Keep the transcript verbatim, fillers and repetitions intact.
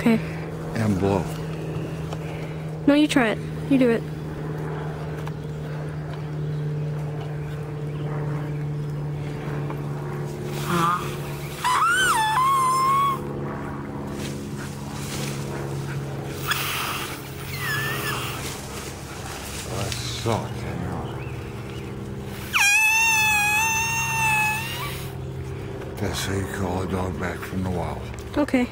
Okay. And blow. No, you try it. You do it. That's how you call a dog back from the wild. Okay.